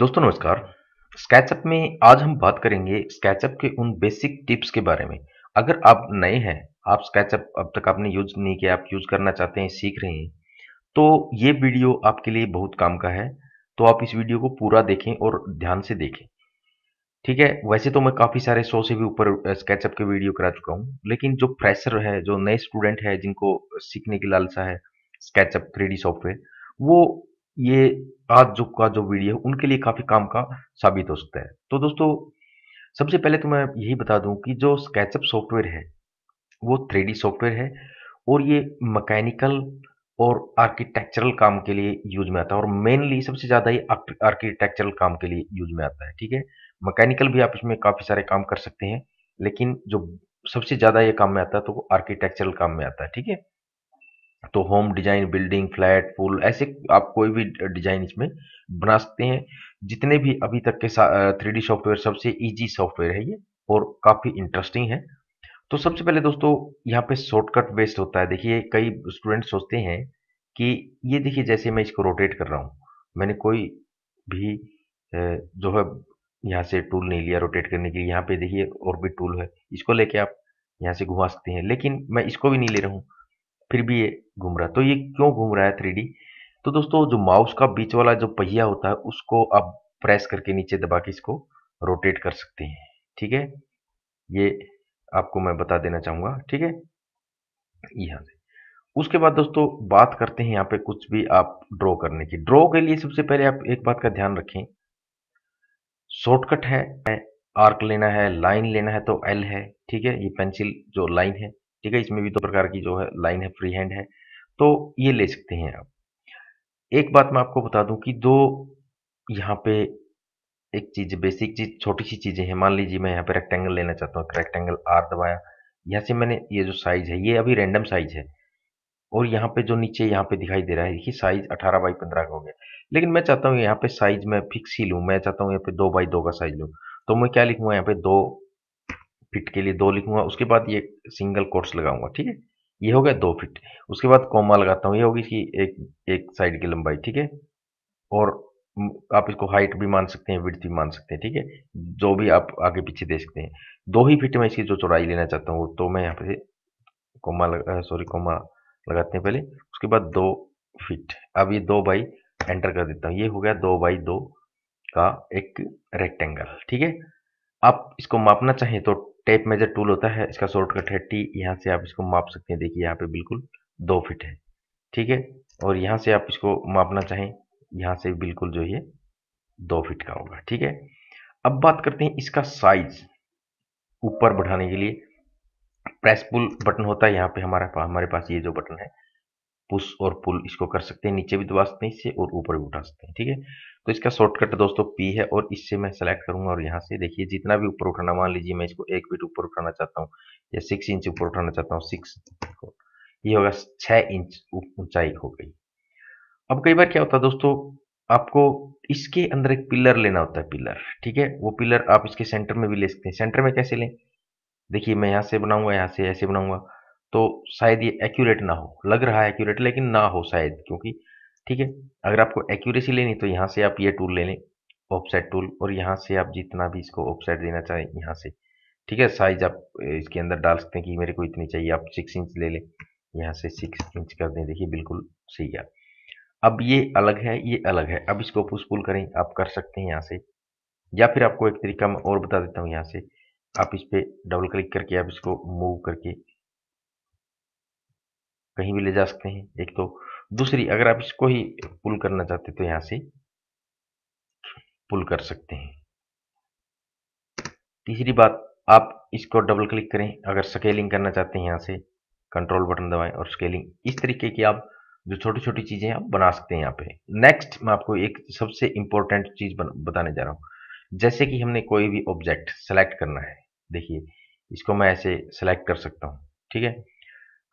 दोस्तों नमस्कार। स्केचअप में आज हम बात करेंगे स्केचअप के उन बेसिक टिप्स के बारे में। अगर आप नए हैं, आप स्केचअप अब तक आपने यूज नहीं किया, आप यूज करना चाहते हैं, सीख रहे हैं, तो ये वीडियो आपके लिए बहुत काम का है। तो आप इस वीडियो को पूरा देखें और ध्यान से देखें, ठीक है। वैसे तो मैं काफ़ी सारे 100 से भी ऊपर स्केचअप के वीडियो करा चुका हूँ, लेकिन जो फ्रेशर है, जो नए स्टूडेंट है, जिनको सीखने की लालसा है स्केचअप 3D सॉफ्टवेयर, वो ये आज जो का जो वीडियो है उनके लिए काफ़ी काम का साबित हो सकता है। तो दोस्तों सबसे पहले तो मैं यही बता दूं कि जो स्केचअप सॉफ्टवेयर है वो 3D सॉफ्टवेयर है और ये मैकेनिकल और आर्किटेक्चरल काम के लिए यूज में आता है, और मेनली सबसे ज़्यादा ये आर्किटेक्चरल काम के लिए यूज में आता है, ठीक है। मैकेनिकल भी आप इसमें काफ़ी सारे काम कर सकते हैं, लेकिन जो सबसे ज़्यादा ये काम में आता है तो वो आर्किटेक्चरल काम में आता है, ठीक है। तो होम डिजाइन, बिल्डिंग, फ्लैट, पुल, ऐसे आप कोई भी डिजाइन इसमें बना सकते हैं। जितने भी अभी तक के 3D सॉफ्टवेयर, सबसे इजी सॉफ्टवेयर है ये और काफ़ी इंटरेस्टिंग है। तो सबसे पहले दोस्तों यहाँ पे शॉर्टकट बेस्ड होता है। देखिए कई स्टूडेंट सोचते हैं कि ये देखिए जैसे मैं इसको रोटेट कर रहा हूँ, मैंने कोई भी जो है यहाँ से टूल नहीं लिया रोटेट करने के लिए। यहाँ पे देखिए और भी टूल है, इसको लेके आप यहाँ से घुमा सकते हैं, लेकिन मैं इसको भी नहीं ले रहा हूँ, फिर भी ये घूम रहा है। तो ये क्यों घूम रहा है 3D? तो दोस्तों जो माउस का बीच वाला जो पहिया होता है उसको आप प्रेस करके नीचे दबा के इसको रोटेट कर सकते हैं, ठीक है। ये आपको मैं बता देना चाहूँगा, ठीक है, यहाँ से। उसके बाद दोस्तों बात करते हैं यहाँ पे कुछ भी आप ड्रॉ करने की। ड्रॉ के लिए सबसे पहले आप एक बात का ध्यान रखें, शॉर्टकट है, आर्क लेना है, लाइन लेना है तो L है, ठीक है। ये पेंसिल जो लाइन है, ठीक है, इसमें भी दो प्रकार की जो है लाइन है, फ्री हैंड है, तो ये ले सकते हैं आप। एक बात मैं आपको बता दूं कि जो यहाँ पे एक चीज बेसिक चीज, छोटी सी चीजें हैं। मान लीजिए मैं यहाँ पे रेक्टेंगल लेना चाहता हूँ, रेक्टेंगल R दबाया, यहाँ से मैंने ये जो साइज है ये अभी रैंडम साइज है, और यहाँ पे जो नीचे यहाँ पे दिखाई दे रहा है ये साइज 18x15 का हो गया, लेकिन मैं चाहता हूँ यहाँ पे साइज मैं फिक्स ही लूँ, मैं चाहता हूँ यहाँ पे 2x2 का साइज लूँ। तो मैं क्या लिखूंगा, यहाँ पे 2 फिट के लिए 2 लिखूंगा, उसके बाद ये सिंगल कोट्स लगाऊंगा, ठीक है, ये हो गया 2 फिट। उसके बाद कॉमा लगाता हूँ, ये होगी इसकी एक साइड की लंबाई, ठीक है। और आप इसको हाइट भी मान सकते हैं, विड्थ भी मान सकते हैं, ठीक है, जो भी आप आगे पीछे दे सकते हैं। 2 ही फिट में इसकी जो चौड़ाई लेना चाहता हूँ, तो मैं यहाँ पे कॉमा लगाते हैं पहले, उसके बाद 2 फिट। अब ये 2 बाई एंटर कर देता हूँ, ये हो गया 2x2 का एक रेक्टेंगल, ठीक है। आप इसको मापना चाहें तो टेप मेजर टूल होता है, इसका शॉर्टकट है T, यहाँ से आप इसको माप सकते हैं। देखिए यहाँ पे बिल्कुल 2 फिट है, ठीक है, और यहाँ से आप इसको मापना चाहें, यहाँ से बिल्कुल जो ये 2 फिट का होगा, ठीक है। अब बात करते हैं इसका साइज ऊपर बढ़ाने के लिए। प्रेस पुल बटन होता है यहाँ पे हमारे पास ये जो बटन है पुश और पुल, इसको कर सकते हैं, नीचे भी दबा सकते हैं इससे और ऊपर भी उठा सकते हैं, ठीक है। तो इसका शॉर्टकट दोस्तों P है, और इससे मैं सेलेक्ट करूंगा और यहाँ से देखिए जितना भी ऊपर उठाना, मान लीजिए मैं इसको 1 फिट ऊपर उठाना चाहता हूँ या 6 इंच ऊपर उठाना चाहता हूँ, 6, ये होगा 6 इंच ऊंचाई हो गई। अब कई बार क्या होता है दोस्तों, आपको इसके अंदर एक पिलर लेना होता है, पिलर, ठीक है। वो पिलर आप इसके सेंटर में भी ले सकते हैं। सेंटर में कैसे लें, देखिए मैं यहाँ से बनाऊंगा, यहाँ से ऐसे बनाऊंगा, तो शायद ये एक्यूरेट ना हो, लग रहा है एक्यूरेट लेकिन ना हो शायद, क्योंकि, ठीक है। अगर आपको एक्यूरेसी लेनी तो यहाँ से आप ये टूल ले लें, ऑफसेट टूल, और यहाँ से आप जितना भी इसको ऑफसेट देना चाहें यहाँ से, ठीक है। साइज आप इसके अंदर डाल सकते हैं कि मेरे को इतनी चाहिए, आप 6 इंच ले लें, यहाँ से 6 इंच कर दें, देखिए बिल्कुल सही है। अब ये अलग है, ये अलग है, अब इसको पुश पुल करें, आप कर सकते हैं यहाँ से, या फिर आपको एक तरीका मैं और बता देता हूँ। यहाँ से आप इस पर डबल क्लिक करके आप इसको मूव करके कहीं भी ले जा सकते हैं, एक तो दूसरी अगर आप इसको ही पुल करना चाहते तो यहाँ से पुल कर सकते हैं। तीसरी बात, आप इसको डबल क्लिक करें, अगर स्केलिंग करना चाहते हैं यहाँ से कंट्रोल बटन दबाएं और स्केलिंग। इस तरीके की आप जो छोटी छोटी चीजें आप बना सकते हैं यहाँ पे। नेक्स्ट मैं आपको एक सबसे इम्पोर्टेंट चीज बताने जा रहा हूँ। जैसे कि हमने कोई भी ऑब्जेक्ट सेलेक्ट करना है, देखिए इसको मैं ऐसे सेलेक्ट कर सकता हूँ, ठीक है।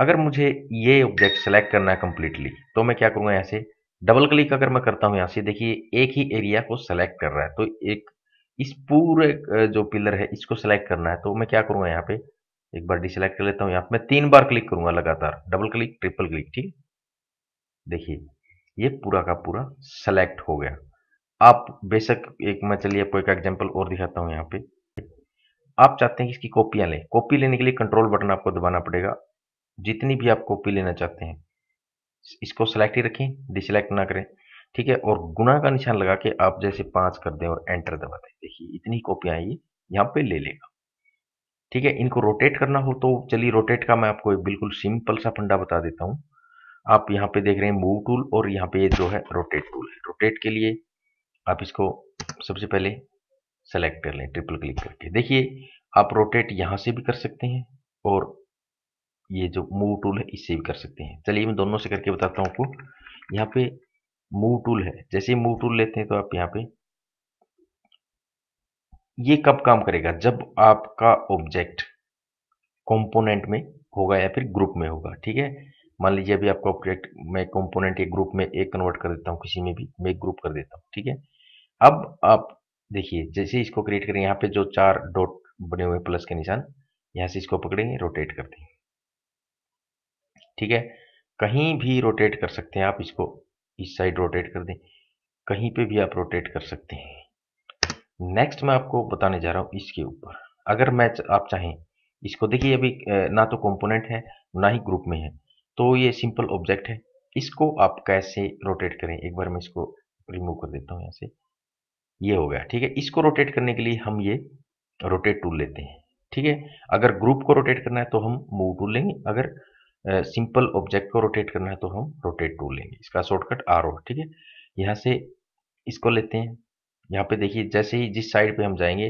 अगर मुझे ये ऑब्जेक्ट सेलेक्ट करना है कम्प्लीटली, तो मैं क्या करूँगा, यहाँ से डबल क्लिक अगर मैं करता हूँ यहाँ से, देखिए एक ही एरिया को सेलेक्ट कर रहा है, तो एक इस पूरे जो पिलर है इसको सेलेक्ट करना है, तो मैं क्या करूँगा, यहाँ पे एक बार डिसेलेक्ट कर लेता हूँ, यहाँ पे मैं 3 बार क्लिक करूँगा लगातार, डबल क्लिक, ट्रिपल क्लिक, ठीक है। देखिए ये पूरा का पूरा सेलेक्ट हो गया। आप बेशक एक, मैं चलिए आपको एक एग्जांपल और दिखाता हूं। यहाँ पे आप चाहते हैं कि इसकी कॉपियां लें। कॉपी लेने के लिए कंट्रोल बटन आपको दबाना पड़ेगा। जितनी भी आप कॉपी लेना चाहते हैं इसको सिलेक्ट ही रखें, डिसलेक्ट ना करें, ठीक है। और गुना का निशान लगा के आप जैसे 5 कर दें और एंटर दबा दें। देखिए इतनी कॉपियां ये यहाँ पे ले लेगा, ठीक है। इनको रोटेट करना हो तो चलिए रोटेट का मैं आपको बिल्कुल सिंपल सा फंडा बता देता हूँ। आप यहाँ पे देख रहे हैं मूव टूल और यहाँ पे जो है रोटेट टूल है। रोटेट के लिए आप इसको सबसे पहले सेलेक्ट कर लें ट्रिपल क्लिक करके। देखिए आप रोटेट यहाँ से भी कर सकते हैं और ये जो मूव टूल है इससे भी कर सकते हैं। चलिए मैं दोनों से करके बताता हूँ आपको। यहाँ पे मूव टूल है, जैसे मूव टूल लेते हैं तो आप यहाँ पे ये कब काम करेगा, जब आपका ऑब्जेक्ट कंपोनेंट में होगा या फिर ग्रुप में होगा, ठीक है। मान लीजिए अभी आपका ऑब्जेक्ट में कंपोनेंट एक ग्रुप में एक कन्वर्ट कर देता हूँ, किसी में भी मैं ग्रुप कर देता हूँ, ठीक है। अब आप देखिए जैसे इसको क्रिएट करें, यहाँ पे जो 4 डॉट बने हुए प्लस के निशान, यहाँ से इसको पकड़ेंगे रोटेट कर देंगे, ठीक है। कहीं भी रोटेट कर सकते हैं आप इसको, इस साइड रोटेट कर दें, कहीं पे भी आप रोटेट कर सकते हैं। नेक्स्ट मैं आपको बताने जा रहा हूँ इसके ऊपर, अगर मैं आप चाहें इसको, देखिए अभी ना तो कंपोनेंट है ना ही ग्रुप में है, तो ये सिंपल ऑब्जेक्ट है। इसको आप कैसे रोटेट करें, एक बार मैं इसको रिमूव कर देता हूँ यहाँ से, ये हो गया, ठीक है। इसको रोटेट करने के लिए हम ये रोटेट टूल लेते हैं, ठीक है। अगर ग्रुप को रोटेट करना है तो हम मूव टूल लेंगे, अगर सिंपल ऑब्जेक्ट को रोटेट करना है तो हम रोटेट टूल लेंगे। इसका शॉर्टकट आर, ठीक है। यहाँ से इसको लेते हैं, यहाँ पे देखिए जैसे ही जिस साइड पे हम जाएंगे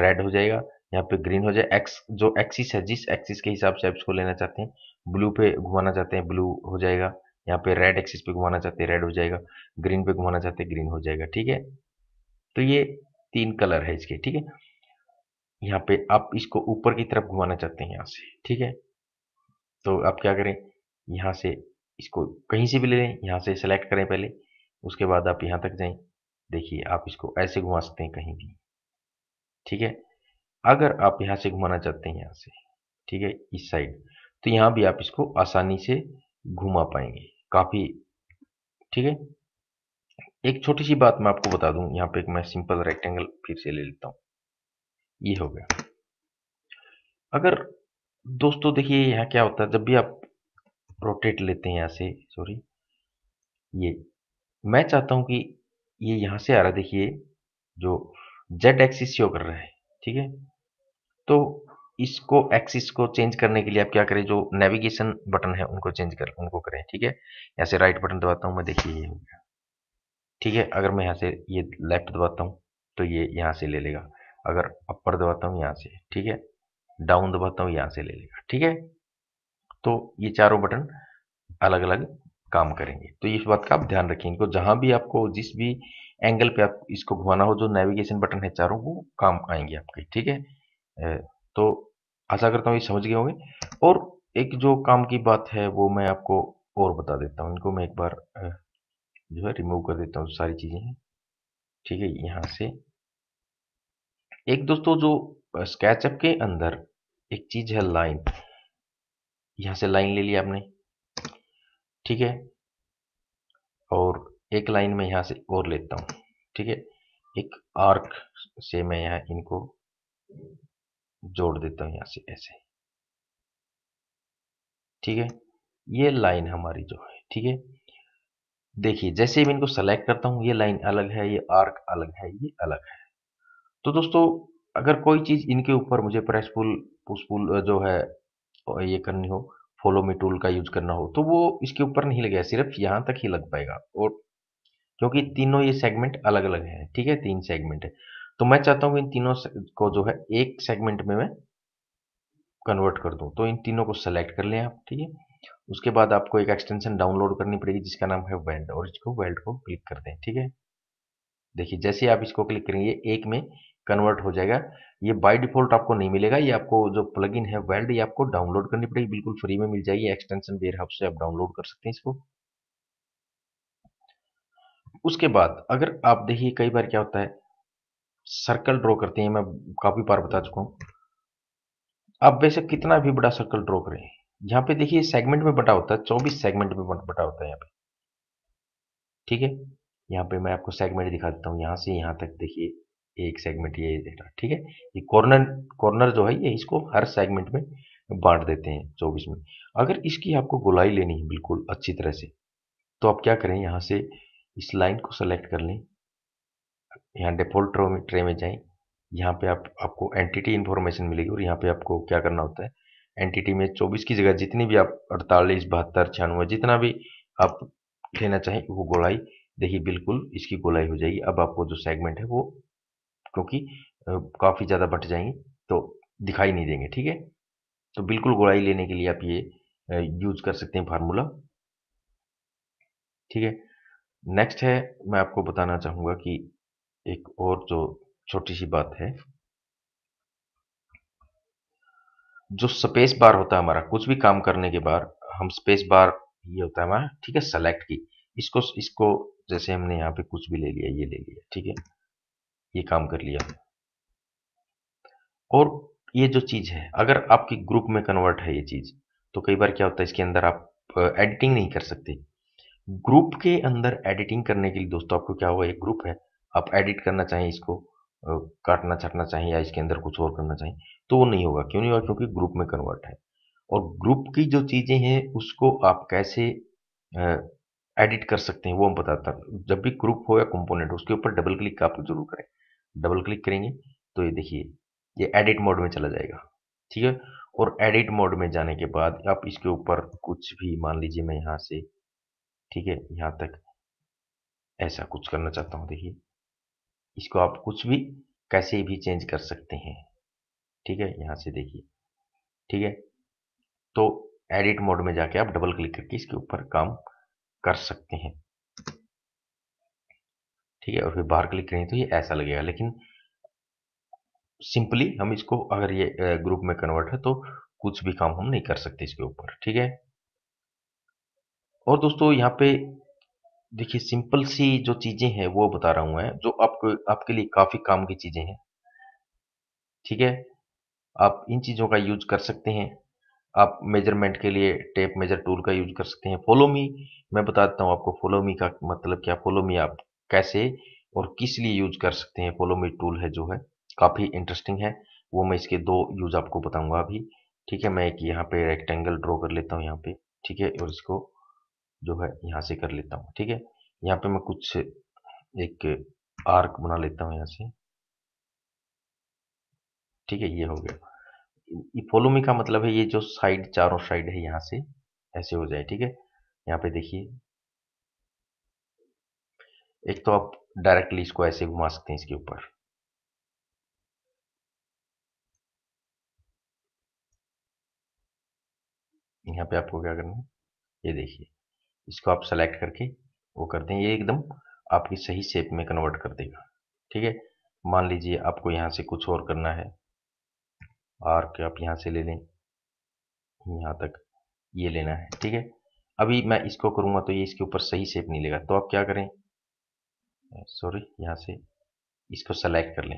रेड हो जाएगा, यहाँ पे ग्रीन हो जाए, एक्स जो एक्सिस है जिस एक्सिस के हिसाब से आप इसको लेना चाहते हैं, ब्लू पे घुमाना चाहते हैं ब्लू हो जाएगा, यहाँ पे रेड एक्सिस पे घुमाना चाहते हैं रेड हो जाएगा, ग्रीन पे घुमाना चाहते हैं ग्रीन हो जाएगा, ठीक है। तो ये 3 कलर है इसके, ठीक है। यहाँ पे आप इसको ऊपर की तरफ घुमाना चाहते हैं यहाँ से, ठीक है। तो आप क्या करें, यहाँ से इसको कहीं से भी ले लें, यहाँ से सेलेक्ट करें पहले, उसके बाद आप यहाँ तक जाएं। देखिए आप इसको ऐसे घुमा सकते हैं कहीं भी, ठीक है। अगर आप यहाँ से घुमाना चाहते हैं यहाँ से, ठीक है, इस साइड, तो यहाँ भी आप इसको आसानी से घुमा पाएंगे काफ़ी, ठीक है। एक छोटी सी बात मैं आपको बता दूं, यहाँ पे एक मैं सिंपल रेक्टेंगल फिर से ले लेता हूं, ये हो गया। अगर दोस्तों देखिए यहाँ क्या होता है, जब भी आप रोटेट लेते हैं यहाँ से, सॉरी ये मैं चाहता हूं कि ये यहाँ से आ रहा है, देखिए जो जेड एक्सिस शो कर रहा है, ठीक है। तो इसको एक्सिस को चेंज करने के लिए आप क्या करें, जो नेविगेशन बटन है उनको चेंज कर, उनको करें, ठीक है। यहाँ से राइट बटन दबाता हूँ मैं, देखिए ये हो गया, ठीक है। अगर मैं यहाँ से ये लेफ्ट दबाता हूँ तो ये यहाँ से ले लेगा, अगर अपर दबाता हूँ यहाँ से, ठीक है, डाउन दबाता हूँ यहाँ से ले लेगा, ठीक है। तो ये चारों बटन अलग अलग काम करेंगे, तो इस बात का आप ध्यान रखें। इनको जहाँ भी आपको जिस भी एंगल पे आप इसको घुमाना हो, जो नेविगेशन बटन है चारों वो काम आएंगे आपके, ठीक है। तो आशा करता हूँ ये समझ गए होंगे। और एक जो काम की बात है वो मैं आपको और बता देता हूँ, इनको मैं एक बार जो है रिमूव कर देता हूँ सारी चीजें, ठीक है। यहाँ से एक दोस्तों जो स्केचअप के अंदर एक चीज है लाइन, यहाँ से लाइन ले लिया आपने, ठीक है। और एक लाइन में यहाँ से और लेता हूँ, ठीक है। एक आर्क से मैं यहाँ इनको जोड़ देता हूँ यहाँ से ऐसे, ठीक है। ये लाइन हमारी जो है, ठीक है। देखिए जैसे मैं इनको सेलेक्ट करता हूँ ये लाइन अलग है, ये आर्क अलग है, ये अलग है। तो दोस्तों अगर कोई चीज़ इनके ऊपर मुझे पुश पुल जो है ये करनी हो, फॉलो मी टूल का यूज करना हो, तो वो इसके ऊपर नहीं लगेगा, सिर्फ यहाँ तक ही लग पाएगा। और क्योंकि तीनों ये सेगमेंट अलग अलग है, ठीक है, 3 सेगमेंट है, तो मैं चाहता हूँ इन तीनों को जो है एक सेगमेंट में मैं कन्वर्ट कर दूँ। तो इन तीनों को सेलेक्ट कर लें आप, ठीक है। उसके बाद आपको एक एक्सटेंशन डाउनलोड करनी पड़ेगी जिसका नाम है वेल्ड, और इसको वेल्ड को क्लिक कर दें, ठीक है। देखिए जैसे आप इसको क्लिक करेंगे एक में कन्वर्ट हो जाएगा। ये बाय डिफॉल्ट आपको नहीं मिलेगा, ये आपको जो प्लगइन है वेल्ड ये आपको डाउनलोड करनी पड़ेगी, बिल्कुल फ्री में मिल जाएगी। एक्सटेंशन वेयरहब से आप डाउनलोड कर सकते हैं इसको। उसके बाद अगर आप देखिए कई बार क्या होता है, सर्कल ड्रॉ करते हैं, मैं काफी बार बता चुका हूँ। आप बेशक कितना भी बड़ा सर्कल ड्रॉ करें, यहाँ पे देखिए सेगमेंट में बटा होता है, 24 सेगमेंट में बटा होता है यहाँ पे, ठीक है। यहाँ पे मैं आपको सेगमेंट दिखा देता हूँ, यहाँ से यहाँ तक देखिए एक सेगमेंट ये डेटा, ठीक है। ये कॉर्नर जो है ये इसको हर सेगमेंट में बांट देते हैं 24 में। अगर इसकी आपको गोलाई लेनी है बिल्कुल अच्छी तरह से, तो आप क्या करें, यहाँ से इस लाइन को सेलेक्ट कर लें, यहाँ डिफॉल्ट ट्रे में जाएं, यहाँ पे आपको एंटिटी इन्फॉर्मेशन मिलेगी और यहाँ पे आपको क्या करना होता है, एंटिटी में 24 की जगह जितनी भी आप 48, 72, 96 जितना भी आप लेना चाहें वो गोलाई देखिए बिल्कुल इसकी गोलाई हो जाएगी। अब आपको जो सेगमेंट है वो क्योंकि काफ़ी ज़्यादा बट जाएंगे तो दिखाई नहीं देंगे, ठीक है। तो बिल्कुल गोलाई लेने के लिए आप ये यूज कर सकते हैं फार्मूला, ठीक है। नेक्स्ट है, मैं आपको बताना चाहूँगा कि एक और जो छोटी सी बात है, जो स्पेस बार होता है हमारा, कुछ भी काम करने के बाद हम स्पेस बार ये होता है हमारा, ठीक है, सेलेक्ट की। इसको जैसे हमने यहाँ पे कुछ भी ले लिया, ये ले लिया, ठीक है, ये काम कर लिया। और ये जो चीज़ है अगर आपकी ग्रुप में कन्वर्ट है ये चीज़, तो कई बार क्या होता है इसके अंदर आप एडिटिंग नहीं कर सकते। ग्रुप के अंदर एडिटिंग करने के लिए दोस्तों आपको क्या होगा, एक ग्रुप है, आप एडिट करना चाहें इसको, काटना छाटना चाहें या इसके अंदर कुछ और करना चाहें, तो वो नहीं होगा। क्यों नहीं होगा, क्योंकि ग्रुप में कन्वर्ट है। और ग्रुप की जो चीज़ें हैं उसको आप कैसे एडिट कर सकते हैं वो हम बताता हूँ। जब भी ग्रुप हो या कंपोनेंट उसके ऊपर डबल क्लिक आप जरूर करें। डबल क्लिक करेंगे तो ये देखिए ये एडिट मोड में चला जाएगा, ठीक है। और एडिट मोड में जाने के बाद आप इसके ऊपर कुछ भी, मान लीजिए मैं यहाँ से, ठीक है, यहाँ तक ऐसा कुछ करना चाहता हूँ। देखिए इसको आप कुछ भी कैसे भी चेंज कर सकते हैं, ठीक है, यहाँ से देखिए, ठीक है। तो एडिट मोड में जाके आप डबल क्लिक करके इसके ऊपर काम कर सकते हैं, ठीक है। और फिर बाहर क्लिक करें तो ये ऐसा लगेगा, लेकिन सिंपली हम इसको, अगर ये ग्रुप में कन्वर्ट है तो कुछ भी काम हम नहीं कर सकते इसके ऊपर, ठीक है। और दोस्तों यहाँ पे देखिए सिंपल सी जो चीजें हैं वो बता रहा हूँ मैं, जो आपके लिए काफी काम की चीजें हैं, ठीक है। आप इन चीजों का यूज कर सकते हैं। आप मेजरमेंट के लिए टेप मेजर टूल का यूज कर सकते हैं। फॉलो मी, मैं बता देता हूँ आपको फॉलो मी का मतलब क्या, फॉलो मी आप कैसे और किस लिए यूज कर सकते हैं। फॉलो मी टूल है जो है काफ़ी इंटरेस्टिंग है, वो मैं इसके दो यूज आपको बताऊंगा अभी, ठीक है। मैं एक यहाँ पे रेक्टेंगल ड्रॉ कर लेता हूँ यहाँ पे, ठीक है, और इसको जो है यहाँ से कर लेता हूँ, ठीक है। यहाँ पे मैं कुछ एक आर्क बना लेता हूँ यहाँ से, ठीक है, ये हो गया। ये फॉलो मी का मतलब है ये जो साइड, चारों साइड है यहाँ से ऐसे हो जाए, ठीक है। यहाँ पे देखिए एक तो आप डायरेक्टली इसको ऐसे घुमा सकते हैं इसके ऊपर, यहाँ पे आपको क्या करना है, ये देखिए इसको आप सेलेक्ट करके वो करते हैं, ये एकदम आपकी सही शेप में कन्वर्ट कर देगा, ठीक है। मान लीजिए आपको यहाँ से कुछ और करना है, आर्क आप यहाँ से ले लें, यहाँ तक ये लेना है, ठीक है। अभी मैं इसको करूँगा तो ये इसके ऊपर सही शेप नहीं लेगा, तो आप क्या करें, सॉरी, यहाँ से इसको सेलेक्ट कर लें।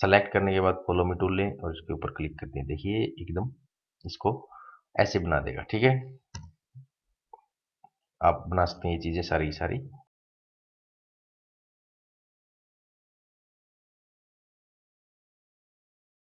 सेलेक्ट करने के बाद फॉलो मी टूल लें और इसके ऊपर क्लिक करते हैं, देखिए एकदम इसको ऐसे बना देगा, ठीक है। आप बना सकते हैं ये चीज़ें सारी की सारी।